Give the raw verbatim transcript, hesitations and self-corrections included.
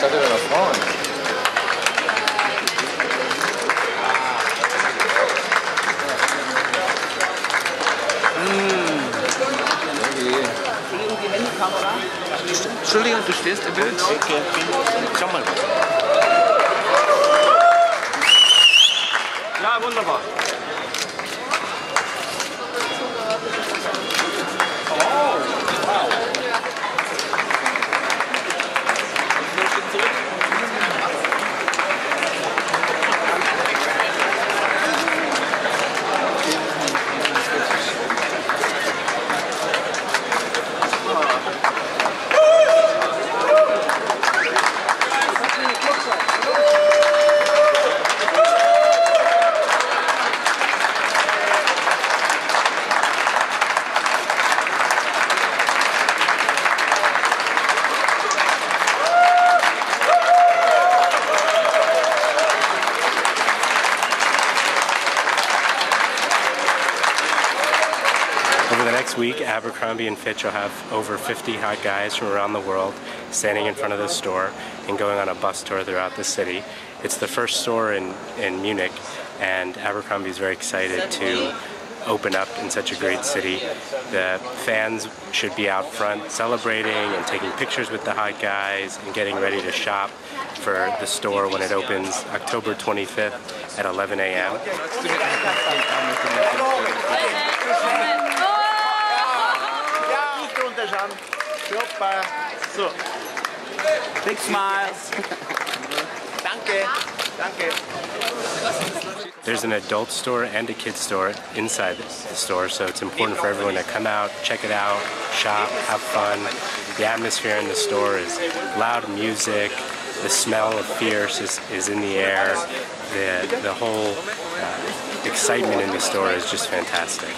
Cadê o telefone? Entschuldigung, du stehst im Bild? Schau mal. Ja, wunderbar. Next week, Abercrombie and Fitch will have over fifty hot guys from around the world standing in front of the store and going on a bus tour throughout the city. It's the first store in, in Munich, and Abercrombie is very excited to open up in such a great city. The fans should be out front celebrating and taking pictures with the hot guys and getting ready to shop for the store when it opens October twenty-fifth at eleven A M Super. So. Big smiles. Danke. Danke. There's an adult store and a kid's store inside the store, so it's important for everyone to come out, check it out, shop, have fun. The atmosphere in the store is loud music. The smell of fierce is, is in the air. The, the whole uh, excitement in the store is just fantastic.